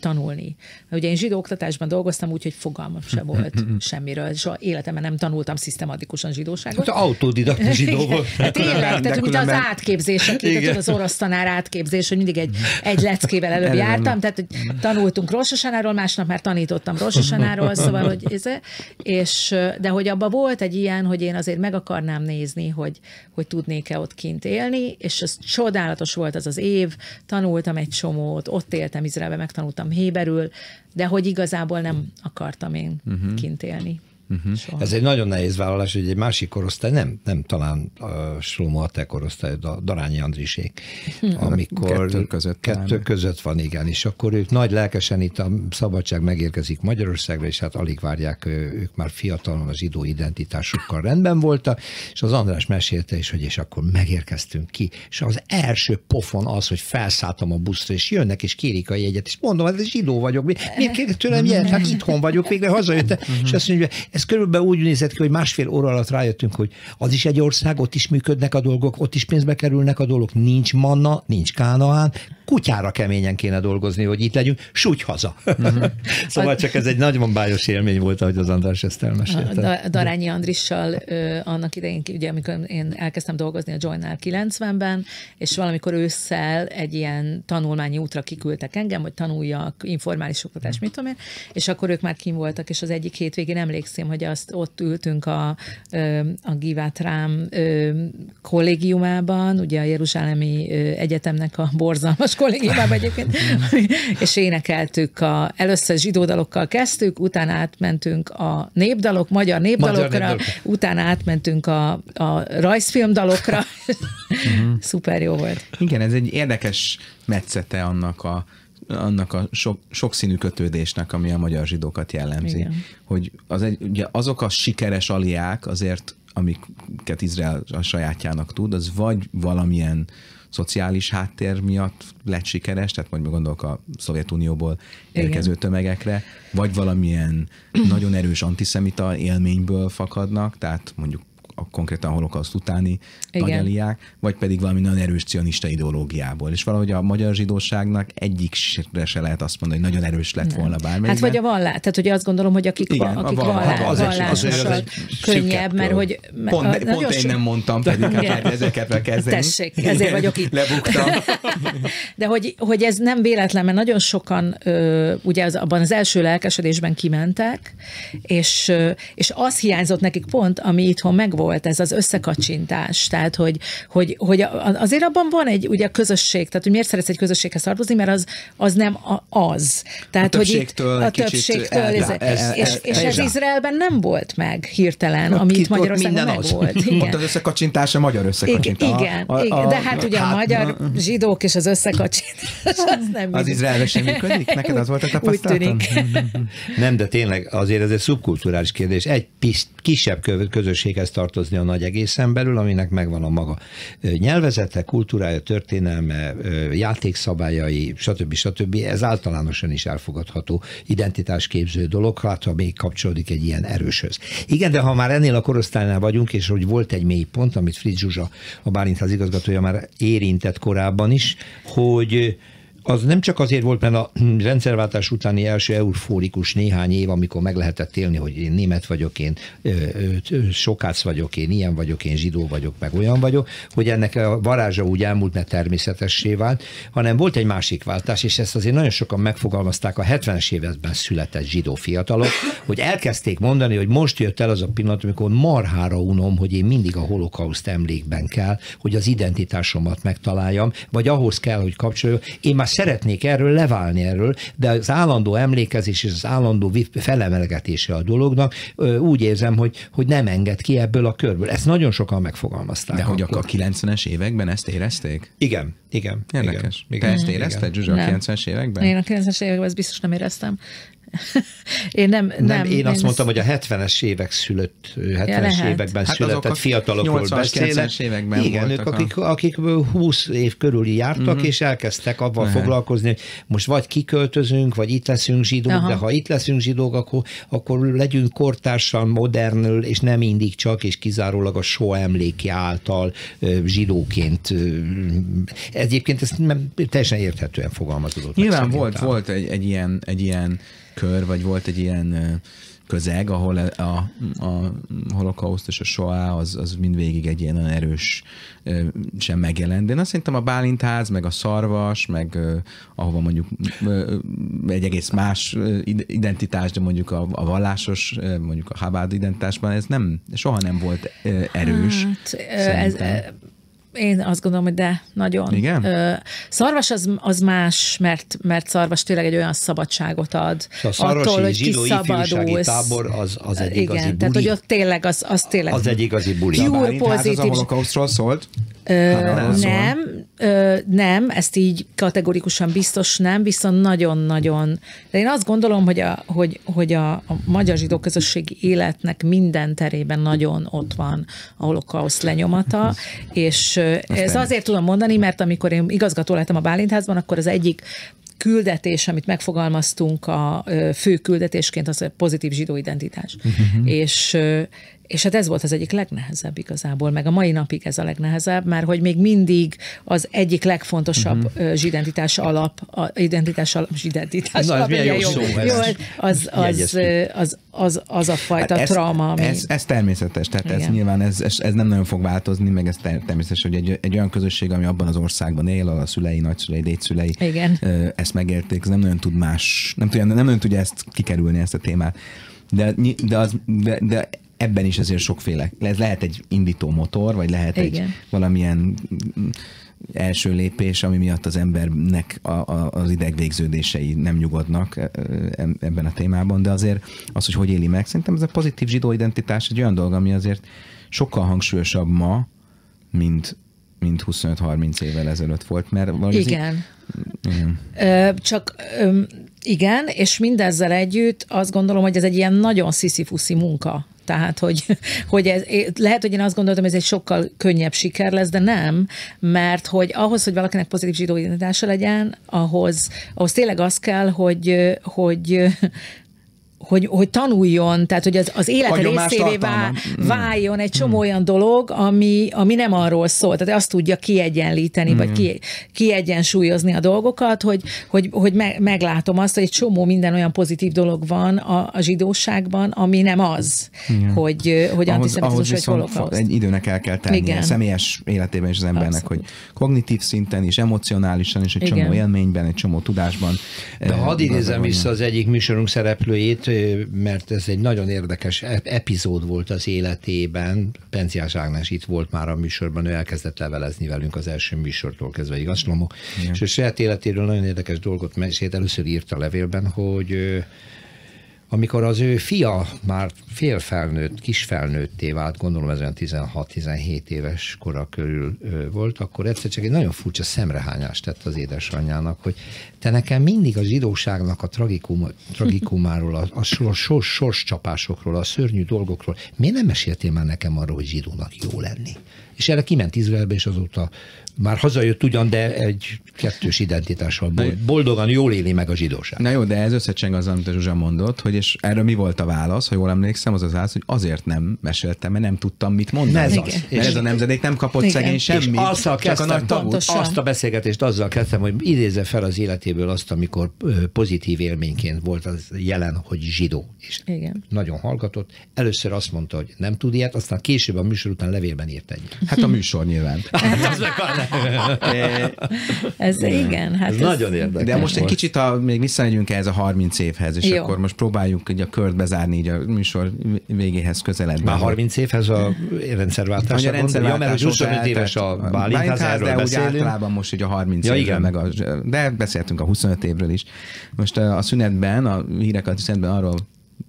tanulni. Mert ugye én zsidó oktatásban dolgoztam, úgyhogy fogalmam se volt semmiről. Soha életemben nem tanultam szisztematikusan zsidóságot. Hát autodidakta zsidó volt. Tényleg, tehát mint az átképzések, az orosz tanár átképzés, hogy mindig egy leckével előbb jártam, tehát tanultunk Rózsa Sanáról, másnap már tanítottam Rózsa Sanáról, szóval, de hogy abban volt egy ilyen, hogy én azért meg akarnám nézni, hogy tudnék-e ott kint élni, és ez csodálatos volt az az év, tanultam egy csomót, ott éltem Izraelben, megtanultam héberül, de hogy igazából nem akartam én kint élni. Uh-huh. Ez egy nagyon nehéz vállalás, hogy egy másik korosztály, nem talán Slomó a te korosztály, Darányi Andrisék, amikor kettő között van, igen, és akkor ők nagy lelkesen itt a szabadság megérkezik Magyarországra, és hát alig várják, ők már fiatalon a zsidó identitásukkal rendben voltak, és az András mesélte is, hogy és akkor megérkeztünk ki, és az első pofon az, hogy felszálltam a buszra, és jönnek, és kérik a jegyet, és mondom, hát zsidó vagyok, miért kérik tőlem jegyet? Hát itthon vagyok, végre hazajöttem, és azt mondja, ez körülbelül úgy nézett ki, hogy másfél óra alatt rájöttünk, hogy az is egy ország, ott is működnek a dolgok, ott is pénzbe kerülnek a dolgok, nincs manna, nincs Kánaán, kutyára keményen kéne dolgozni, hogy itt legyünk, súgy haza. Szóval csak ez egy nagyon bájos élmény volt, ahogy az András ezt elmesélte. Darányi Andrissal annak idején, ugye, amikor én elkezdtem dolgozni a Joynál 90-ben, és valamikor ősszel egy ilyen tanulmányi útra kiküldtek engem, hogy tanuljak informális oktatást, mit tudom én, és akkor ők már kim voltak, és az egyik hétvégén emlékszem, hogy azt ott ültünk a Givátrám kollégiumában, ugye a Jeruzsálemi Egyetemnek a borzalmas kollégiumában egyébként, és énekeltük, először zsidó dalokkal kezdtük, utána átmentünk a népdalok, magyar népdalokra, utána átmentünk a rajzfilmdalokra. Szuper jó volt. Igen, ez egy érdekes metszete annak a sokszínű kötődésnek, ami a magyar zsidókat jellemzi. Igen. Hogy ugye azok a sikeres aliák azért, amiket Izrael a sajátjának tud, az vagy valamilyen szociális háttér miatt lett sikeres, tehát mondjuk gondolok a Szovjetunióból érkező tömegekre, vagy valamilyen nagyon erős antiszemita élményből fakadnak, tehát mondjuk a konkrétan holokauszt utáni nagyeliák, vagy pedig valami nagyon erős cionista ideológiából. És valahogy a magyar zsidóságnak egyikre se lehet azt mondani, hogy nagyon erős lett volna bármelyikben. Hát vagy a vallás. Tehát ugye azt gondolom, hogy akik vallásosak könnyebb, mert hogy... Pont én nem mondtam, pedig hát ezeket kell kezdeni. Tessék, ezért vagyok itt. Lebuktam. De hogy ez nem véletlen, mert nagyon sokan ugye abban az első lelkesedésben kimentek, és az hiányzott nekik pont, ami itthon megvolt, ez az összekacsintás, tehát hogy azért abban van egy ugye közösség, tehát hogy miért szeretsz egy közösséghez tartozni, mert az nem az. Tehát, a hogy itt a többségtől és ez Izraelben nem volt meg hirtelen, ami itt Magyarországon meg volt. Ott az összekacsintás a magyar összekacsintás. Igen, de hát ugye a magyar zsidók és az összekacsintás az nem. Az Izraelben sem működik? Neked az volt a tapasztalatom? Nem, de tényleg azért ez egy szubkulturális kérdés. Egy kisebb közösséghez tartozni a nagy egészen belül, aminek megvan a maga nyelvezete, kultúrája, történelme, játékszabályai, stb. Ez általánosan is elfogadható identitásképző dolog, hát ha még kapcsolódik egy ilyen erőshöz. Igen, de ha már ennél a korosztálynál vagyunk, és hogy volt egy mély pont, amit Fritz Zsuzsa, a Bálintház igazgatója már érintett korábban is, hogy az nem csak azért volt, mert a rendszerváltás utáni első eufórikus néhány év, amikor meg lehetett élni, hogy én német vagyok, én sokász vagyok, én ilyen vagyok, én zsidó vagyok, meg olyan vagyok, hogy ennek a varázsa úgy elmúlt, mert természetessé vált, hanem volt egy másik váltás, és ezt azért nagyon sokan megfogalmazták a 70-es években született zsidó fiatalok, hogy elkezdték mondani, hogy most jött el az a pillanat, amikor marhára unom, hogy én mindig a holokauszt emlékben kell, hogy az identitásomat megtaláljam, vagy ahhoz kell, hogy kapcsoljam. Én már szeretnék erről leválni de az állandó emlékezés és az állandó felemelgetése a dolognak úgy érzem, hogy nem enged ki ebből a körből. Ezt nagyon sokan megfogalmazták. De hogy akkor a 90-es években ezt érezték? Igen. Igen. Érdekes. Te ezt érezted, Zsuzsa, a 90-es években? Én a 90-es években ezt biztos nem éreztem. Én azt mondtam, hogy a 70-es évek szülött, 70-es években született fiatalokról beszélek. Igen, ők, akik 20 év körül jártak, és elkezdtek abban foglalkozni, hogy most vagy kiköltözünk, vagy itt leszünk zsidók, de ha itt leszünk zsidók, akkor legyünk kortársan, modernül, és nem mindig csak, és kizárólag a soha emléki által zsidóként. Egyébként ezt nem teljesen érthetően fogalmazódott. Nyilván volt egy ilyen kör, vagy volt egy ilyen közeg, ahol a holokauszt és a soá az mindvégig egy ilyen erős sem megjelent. De én azt szerintem a Bálintház, meg a Szarvas, meg ahova mondjuk egy egész más identitás, de mondjuk a vallásos, mondjuk a Habád identitásban ez soha nem volt erős. Hát, Én azt gondolom, hogy de nagyon. Igen? Szarvas az más, mert Szarvas tényleg egy olyan szabadságot ad. A szarvasi attól, hogy kiszabadulsz. Tábor az egy igazi buli. Tehát, hogy ott tényleg az tényleg. Az egy igazi buli. A Bálintház az a holokausztról szólt? Nem, ezt így kategorikusan biztos nem, viszont nagyon-nagyon. De én azt gondolom, hogy a magyar zsidó közösségi életnek minden terében nagyon ott van a holokauszt lenyomata, és ezt azért tudom mondani, mert amikor én igazgató lettem a Bálintházban, akkor az egyik küldetés, amit megfogalmaztunk a fő küldetésként, az a pozitív zsidó identitás. És hát ez volt az egyik legnehezebb igazából, meg a mai napig ez a legnehezebb, mert hogy még mindig az egyik legfontosabb zsidentitás alap, az a fajta trauma, ami... Ez természetes, tehát igen. Ez nyilván ez nem nagyon fog változni, meg ez természetes, hogy egy olyan közösség, ami abban az országban él, a szülei, nagyszülei, dédszülei, igen. Ezt megérték, ez nem nagyon tud nem nagyon tudja ezt kikerülni, ezt a témát. De ebben is azért sokféle. Ez lehet egy indító motor, vagy lehet igen. egy valamilyen első lépés, ami miatt az embernek az idegvégződései nem nyugodnak ebben a témában, de azért az, hogy éli meg, szerintem ez a pozitív zsidó identitás egy olyan dolog, ami azért sokkal hangsúlyosabb ma, mint 25-30 évvel ezelőtt volt, mert igen. Igen, és mindezzel együtt azt gondolom, hogy ez egy ilyen nagyon sziszifuszi munka. Tehát, hogy ez, lehet, hogy én azt gondoltam, hogy ez egy sokkal könnyebb siker lesz, de nem, mert hogy ahhoz, hogy valakinek pozitív zsidó identitása legyen, ahhoz tényleg az kell, hogy tanuljon, tehát hogy az élet részévé váljon egy csomó olyan dolog, ami nem arról szól, tehát azt tudja kiegyenlíteni, vagy kiegyensúlyozni a dolgokat, hogy meglátom azt, hogy egy csomó minden olyan pozitív dolog van a zsidóságban, ami nem az, hogy antiszemitizmus, vagy holokauszt. Egy időnek el kell tenni a személyes életében is az embernek, abszolút. Hogy kognitív szinten is, emocionálisan is, egy igen. csomó élményben, egy csomó tudásban. De hadd idézem vissza az egyik műsorunk szereplőjét, mert ez egy nagyon érdekes epizód volt az életében. Penceás Ágnes itt volt már a műsorban, ő elkezdett levelezni velünk az első műsortól kezdve, igaz, Slomó? Igen. És a saját életéről nagyon érdekes dolgot mesélt, először írt a levélben, hogy amikor az ő fia már félfelnőtt, kisfelnőtté vált, gondolom ez olyan 16-17 éves kora körül volt, akkor egyszer csak egy nagyon furcsa szemrehányást tett az édesanyjának, hogy te nekem mindig a zsidóságnak a tragikumáról, a sorscsapásokról, a szörnyű dolgokról, miért nem meséltél már nekem arról, hogy zsidónak jó lenni? És erre kiment Izraelbe, és azóta már hazajött ugyan, de egy kettős identitással boldogan jól éli meg a zsidóság. Na jó, de ez összecseng az, amit Zsuzsa mondott, hogy és erre mi volt a válasz, ha jól emlékszem, az, hogy azért nem meséltem, mert nem tudtam, mit mondani. Ez a nemzedék nem kapott igen. szegény semmit. És azzal kezdtem, azt a beszélgetést azzal kezdtem, hogy idézze fel az életéből azt, amikor pozitív élményként volt az jelen, hogy zsidó. És igen. nagyon hallgatott. Először azt mondta, hogy nem tud ilyet, aztán később a műsor után levélben írt egyet. Hát a műsor nyilván. Ez igen. Hát ez nagyon érdekes. De most egy kicsit még visszamegyünk ehhez a 30 évhez, és jó. akkor most próbáljuk így a kört bezárni így a műsor végéhez közeledni. Már 30 évhez a rendszerváltás. A rendszerváltás, ja, 25 éves a Bálintház, de úgy általában most így a 30 ja, évről, meg de beszéltünk a 25 évről is. Most a szünetben, a híreket szünetben arról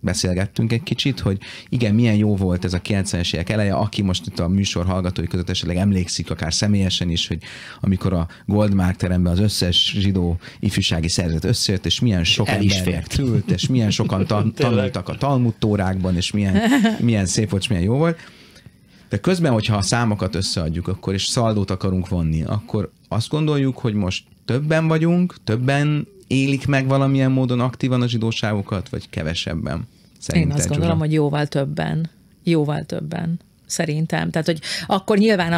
beszélgettünk egy kicsit, hogy igen, milyen jó volt ez a 90-es évek eleje, aki most itt a műsor hallgatói között esetleg emlékszik, akár személyesen is, hogy amikor a Goldmark teremben az összes zsidó ifjúsági szervezet összejött, és milyen sok ember ült, és milyen sokan tanultak a Talmud tórákban, és milyen szép volt, és milyen jó volt. De közben, hogyha a számokat összeadjuk, akkor és szaldót akarunk vonni, akkor azt gondoljuk, hogy most többen vagyunk, többen élik meg valamilyen módon aktívan a zsidóságokat, vagy kevesebben? Szerinted, én azt gondolom, Zsuzsa? Hogy jóval többen. Jóval többen. Szerintem. Tehát, hogy akkor nyilván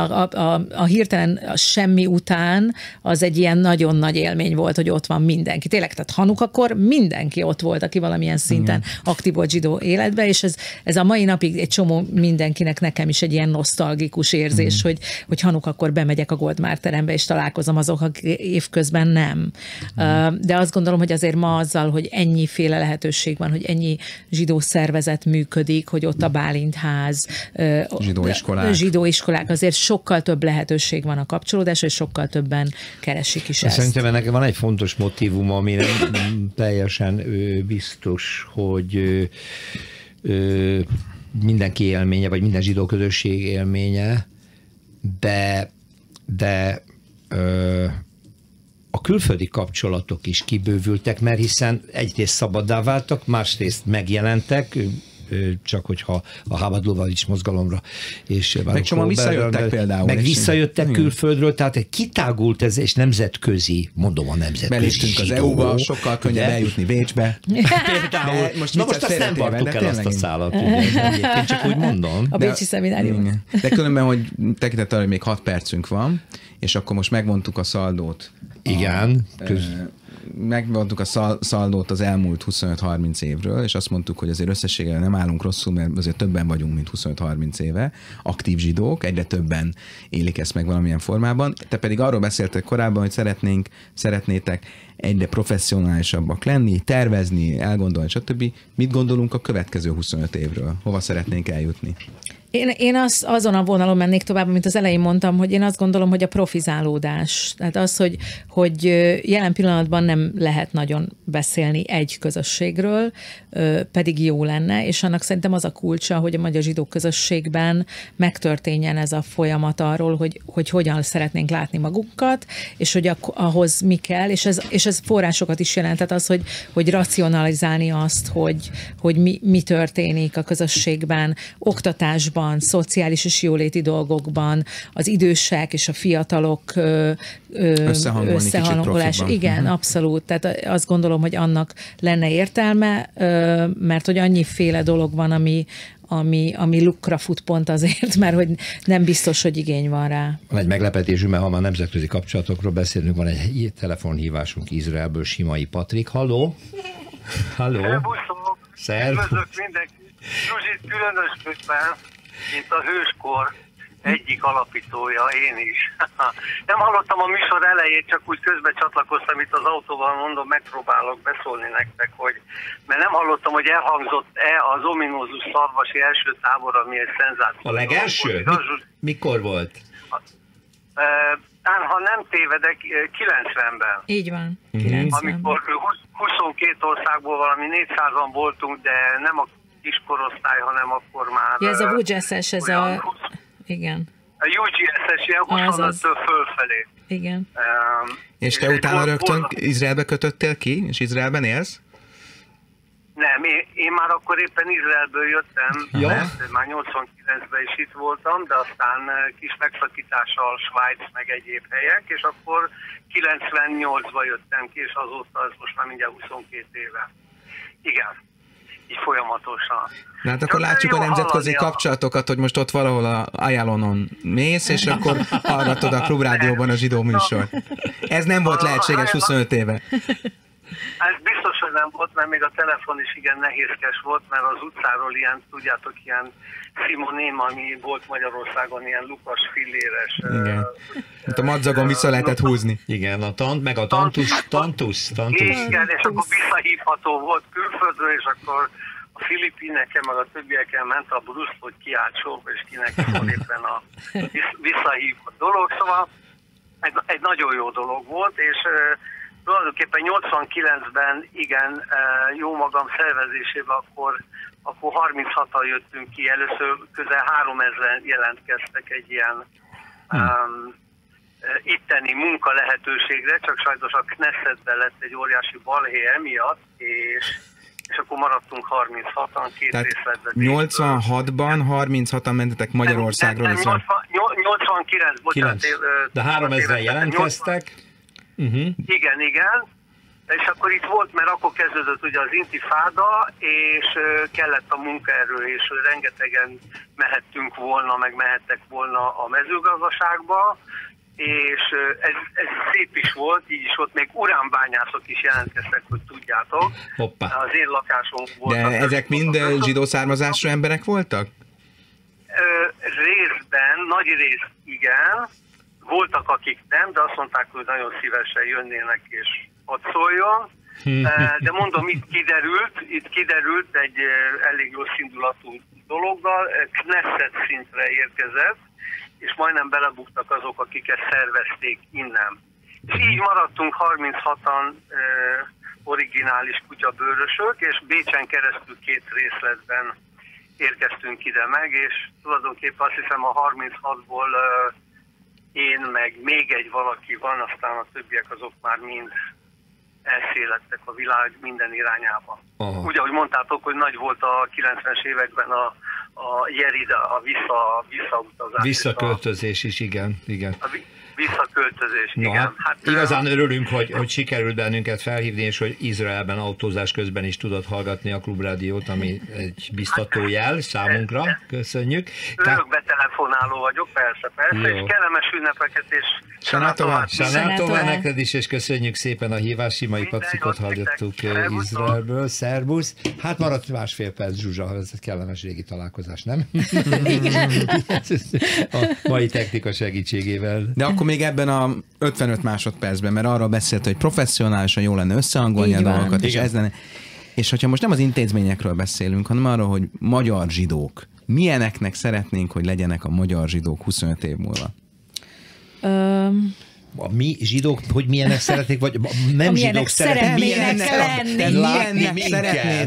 a hirtelen a semmi után az egy ilyen nagyon nagy élmény volt, hogy ott van mindenki. Tényleg, tehát Hanukakor mindenki ott volt, aki valamilyen szinten igen. aktív volt zsidó életben, és ez a mai napig egy csomó mindenkinek, nekem is egy ilyen nosztalgikus érzés, igen. hogy Hanukakor bemegyek a Goldmark terembe, és találkozom azok, akik évközben nem. Igen. De azt gondolom, hogy azért ma azzal, hogy ennyiféle lehetőség van, hogy ennyi zsidó szervezet működik, hogy ott a Bálintház, zsidóiskolák, azért sokkal több lehetőség van a kapcsolódásra, és sokkal többen keresik is ezt. Szerintem ennek van egy fontos motívum, ami nem teljesen biztos, hogy mindenki élménye, vagy minden zsidó közösség élménye, de a külföldi kapcsolatok is kibővültek, mert hiszen egyrészt szabaddá váltak, másrészt megjelentek, csak hogyha a Habád Lubavitch mozgalomra. Meg csomóan visszajöttek például. Meg visszajöttek külföldről, tehát egy kitágult ez, és nemzetközi, mondom a nemzetközi. Beléptünk az EU-ba, sokkal könnyebb eljutni Bécsbe. Például. Most azt nem vartuk el azt a szállat. Én csak úgy mondom. A bécsi szeminárium. De különben, hogy tekintettel, hogy még 6 percünk van, és akkor most megmondtuk a szaldót. Igen. Megmondtuk a szaldót az elmúlt 25-30 évről, és azt mondtuk, hogy azért összességében nem állunk rosszul, mert azért többen vagyunk, mint 25-30 éve. Aktív zsidók, egyre többen élik ezt meg valamilyen formában. Te pedig arról beszéltek korábban, hogy szeretnétek egyre professzionálisabbak lenni, tervezni, elgondolni, stb. Mit gondolunk a következő 25 évről? Hova szeretnénk eljutni? Én azon a vonalon mennék tovább, amit az elején mondtam, hogy én azt gondolom, hogy a profizálódás, tehát az, hogy jelen pillanatban nem lehet nagyon beszélni egy közösségről, pedig jó lenne, és annak szerintem az a kulcsa, hogy a magyar zsidó közösségben megtörténjen ez a folyamat arról, hogy hogyan szeretnénk látni magunkat, és hogy ahhoz mi kell, és ez forrásokat is jelent, tehát az, hogy racionalizálni azt, hogy mi történik a közösségben, oktatásban, szociális és jóléti dolgokban, az idősek és a fiatalok összehangolás. Igen, abszolút. Tehát azt gondolom, hogy annak lenne értelme, mert hogy annyiféle dolog van, ami lukra fut pont azért, mert hogy nem biztos, hogy igény van rá. Van egy meglepetésünk, mert ha már nemzetközi kapcsolatokról beszélünk, van egy telefonhívásunk Izraelből, Simai Patrik. Halló! Halló! Szervusz! Zsuzsit különösképpen, mint a hőskor egyik alapítója, én is. Nem hallottam a műsor elejét, csak úgy közbe csatlakoztam itt az autóban, mondom, megpróbálok beszólni nektek, mert nem hallottam, hogy elhangzott-e az ominózus szarvasi első tábor, ami egy szenzáció. A legelső? Mikor volt? Ha nem tévedek, 90-ben. Így van. 90. Amikor 22 országból valami 400-an voltunk, de nem a kiskorosztály, hanem akkor már... Ja, ez a UGS-es, ez olyan, a... Igen. A UGS-es, ilyen 25-től fölfelé. Igen. És te utána rögtön Izraelbe kötöttél ki, és Izraelben élsz? Nem, én már akkor éppen Izraelből jöttem, ja. Már 89-ben is itt voltam, de aztán kis megszakítással Svájc meg egyéb helyek, és akkor 98-ban jöttem ki, és azóta az most már mindjárt 22 éve. Igen. Folyamatosan. Na hát akkor látjuk a nemzetközi kapcsolatokat, hogy most ott valahol a ajánlónon mész, és akkor hallgatod a Klubrádióban a zsidó műsor. Ez nem volt lehetséges 25 éve. Ez biztos, hogy nem volt, mert még a telefon is igen nehézkes volt, mert az utcáról ilyen, tudjátok, ilyen szimoném, ami volt Magyarországon, ilyen lukas filléres. Igen. Hát a madzagon vissza lehetett húzni. Igen, a meg a tantusz. Igen, és akkor visszahívható volt külföldről, és akkor a filipinekkel, meg a többiekkel ment a bruszt, hogy kiáltsók, és kinek van éppen a visszahívott dolog. Szóval egy nagyon jó dolog volt, és tulajdonképpen 89-ben, igen, jó magam szervezésében akkor 36-tal jöttünk ki, először közel 3000-en jelentkeztek egy ilyen itteni munka lehetőségre, csak sajnos a Knessetben lett egy óriási balhé emiatt, és akkor maradtunk 36-an, két részletben. 86-ban 36-an mentetek Magyarországról. 89, bocsánat. De 3000-en jelentkeztek. Uh-huh. Igen, igen. És akkor itt volt, mert akkor kezdődött ugye az Intifáda, és kellett a munkaerő, és rengetegen mehettünk volna, meg mehettek volna a mezőgazdaságba, és ez szép is volt, így is ott még uránbányászok is jelentkeztek, hogy tudjátok. Hoppá. Az én lakásom volt. De ezek mind zsidó származású emberek voltak? Részben, nagy rész igen. Voltak, akik nem, de azt mondták, hogy nagyon szívesen jönnének, és ott szóljon. De mondom, itt kiderült egy elég rossz indulatú dologgal, Knesset szintre érkezett, és majdnem belebuktak azok, akik ezt szervezték innen. És így maradtunk 36-an originális kutyabőrösök, és Bécsen keresztül két részletben érkeztünk ide meg, és tulajdonképpen azt hiszem a 36-ból én meg még egy valaki van, aztán a többiek azok már mind elszélettek a világ minden irányába. Aha. Úgy, ahogy mondtátok, hogy nagy volt a 90-es években a Jerida, a visszautazás. Visszaköltözés is, igen. Visszaköltözés, na, igen. Hát, igazán örülünk, hogy sikerült bennünket felhívni, és hogy Izraelben autózás közben is tudod hallgatni a Klubrádiót, ami egy biztató jel számunkra. Köszönjük. Örök betelefonáló vagyok, persze, jó. És kellemes ünnepeket, és Sánát tovább neked is, és köszönjük szépen a hívást. Simai Patrikot hallgattuk Izraelből. Szerbusz. Hát maradt másfél perc, Zsuzsa, ez egy kellemes régi találkozás, nem? Igen. A mai technika segítségével. De akkor még ebben a 55 másodpercben, mert arra beszélt, hogy professzionálisan jó lenne összehangolni a dolgokat, és ez lenne. És hogyha most nem az intézményekről beszélünk, hanem arról, hogy magyar zsidók, milyeneknek szeretnénk, hogy legyenek a magyar zsidók 25 év múlva? Mi zsidók, hogy milyenek szeretnék, vagy nem zsidók szeretnéd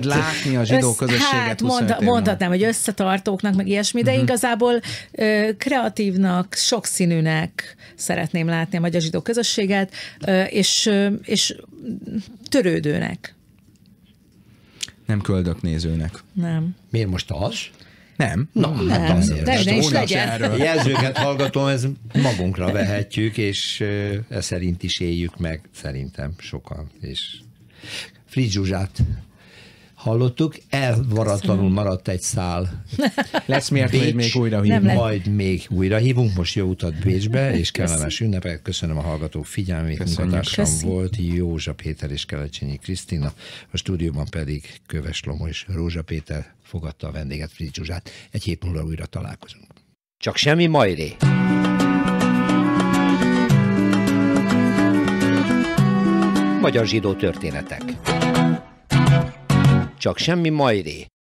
látni a zsidó közösséget? Hát mondhatnám, hogy összetartóknak, meg ilyesmi, de igazából kreatívnak, sokszínűnek szeretném látni a magyar zsidó közösséget, és törődőnek. Nem köldöknézőnek. Nem. Miért most az? Nem. Na, hát azért. De is legyen. Jelzőket hallgatom, ez magunkra vehetjük, és ez szerint is éljük meg, szerintem sokan. És Fritz Zsuzsát hallottuk, elvaratlanul maradt egy szál. Lesz miért, hogy még újra hívunk. Majd még újra hívunk, most jó utat Bécsbe, és kellemes ünnepeket. Köszönöm a hallgatók figyelmét, munkatársam volt Józsa Péter és Keletcsényi Krisztina, a stúdióban pedig Köves Slomó és Rózsa Péter fogadta a vendéget, Fritz Zsuzsát. Egy hét múlva újra találkozunk. Csak semmi majré. Magyar zsidó történetek. Csak semmi majré.